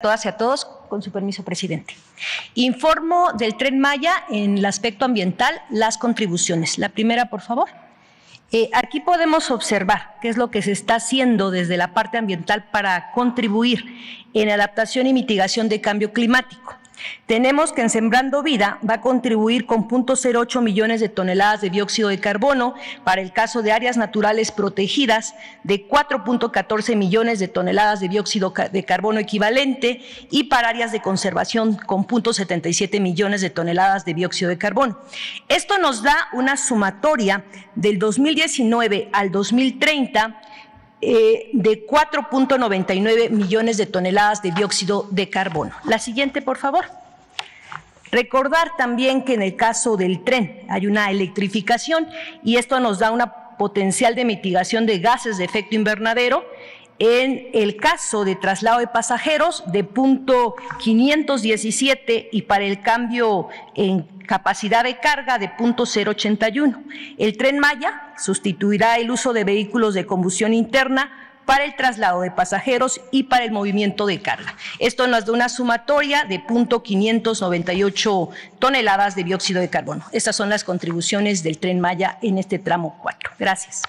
Todas y a todos, con su permiso, presidente. Informo del Tren Maya en el aspecto ambiental, las contribuciones. La primera, por favor. Aquí podemos observar qué es lo que se está haciendo desde la parte ambiental para contribuir en adaptación y mitigación de cambio climático. Tenemos que en Sembrando Vida va a contribuir con 0.08 millones de toneladas de dióxido de carbono para el caso de áreas naturales protegidas, de 4.14 millones de toneladas de dióxido de carbono equivalente y para áreas de conservación con 0.77 millones de toneladas de dióxido de carbono. Esto nos da una sumatoria del 2019 al 2030 de 4.99 millones de toneladas de dióxido de carbono. La siguiente, por favor. Recordar también que en el caso del tren hay una electrificación y esto nos da una potencial de mitigación de gases de efecto invernadero. En el caso de traslado de pasajeros de 0.517 y para el cambio en capacidad de carga de 0.081. El Tren Maya sustituirá el uso de vehículos de combustión interna para el traslado de pasajeros y para el movimiento de carga. Esto nos da una sumatoria de 0.598 toneladas de dióxido de carbono. Estas son las contribuciones del Tren Maya en este tramo 4. Gracias.